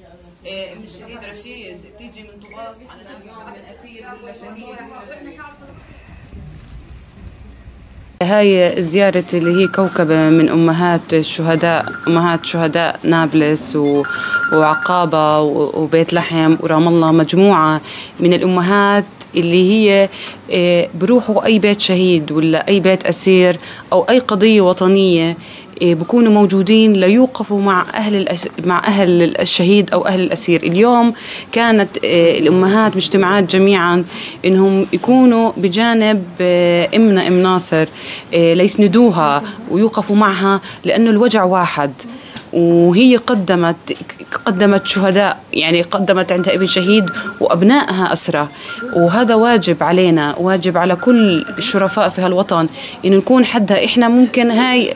ام الشهيد رشيد تيجي من طغاص عندنا اليوم من اسير ولا شهيد. هاي زيارة اللي هي كوكبة من أمهات الشهداء، أمهات شهداء نابلس وعقابة وبيت لحم ورام الله، مجموعة من الأمهات اللي هي بروحوا أي بيت شهيد ولا أي بيت أسير أو أي قضية وطنية بكونوا موجودين ليوقفوا مع أهل الشهيد أو أهل الأسير. اليوم كانت الأمهات مجتمعات جميعا إنهم يكونوا بجانب أمنا أم ناصر ليسندوها ويوقفوا معها، لأنه الوجع واحد. وهي قدمت شهداء، يعني قدمت عندها ابن شهيد وأبنائها أسرى، وهذا واجب علينا، واجب على كل الشرفاء في هالوطن إنه نكون حدها. إحنا ممكن هاي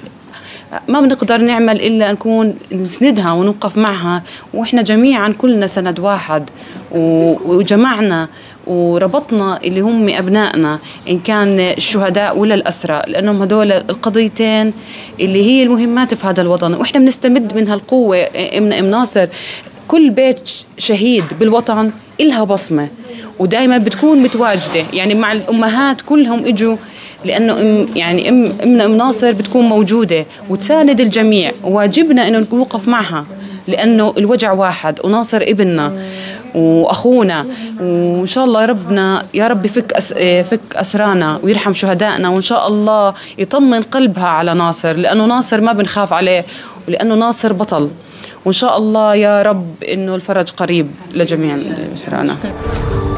ما بنقدر نعمل إلا نكون نسندها ونوقف معها، وإحنا جميعا كلنا سند واحد وجمعنا وربطنا اللي هم أبنائنا إن كان الشهداء ولا الأسرى، لأنهم هدول القضيتين اللي هي المهمات في هذا الوطن، وإحنا بنستمد من هالقوة. أم ناصر كل بيت شهيد بالوطن إلها بصمة ودائما بتكون متواجدة، يعني مع الأمهات كلهم إجوا، لأنه أم ناصر بتكون موجودة وتساند الجميع، وواجبنا إنه نوقف معها لأنه الوجع واحد وناصر ابننا وأخونا. وإن شاء الله ربنا يا رب فك أسرانا ويرحم شهدائنا، وإن شاء الله يطمن قلبها على ناصر، لأنه ناصر ما بنخاف عليه ولأنه ناصر بطل. وإن شاء الله يا رب إنه الفرج قريب لجميع أسرانا.